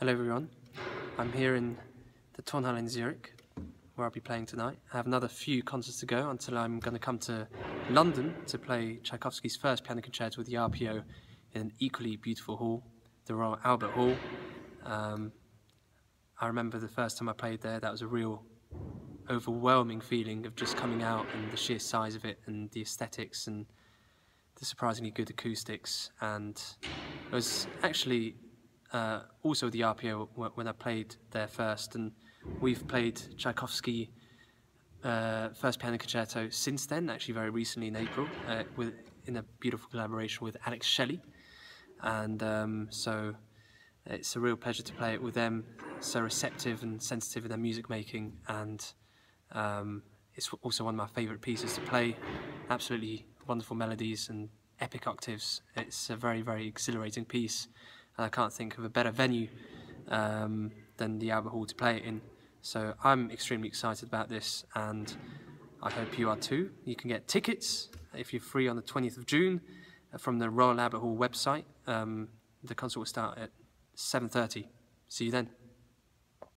Hello everyone, I'm here in the Tonhalle in Zurich, where I'll be playing tonight. I have another few concerts to go until I'm going to come to London to play Tchaikovsky's first piano concerto with the RPO in an equally beautiful hall, the Royal Albert Hall. I remember the first time I played there, that was a real overwhelming feeling of just coming out and the sheer size of it and the aesthetics and the surprisingly good acoustics. And it was actually also the RPO when I played there first, and we've played Tchaikovsky first piano concerto since then, actually very recently in April, in a beautiful collaboration with Alex Shelley, and so it's a real pleasure to play it with them, so receptive and sensitive in their music making, and it's also one of my favourite pieces to play, absolutely wonderful melodies and epic octaves. It's a very, very exhilarating piece. And I can't think of a better venue than the Albert Hall to play it in. So I'm extremely excited about this, and I hope you are too. You can get tickets if you're free on the 20th of June from the Royal Albert Hall website. The concert will start at 7:30. See you then.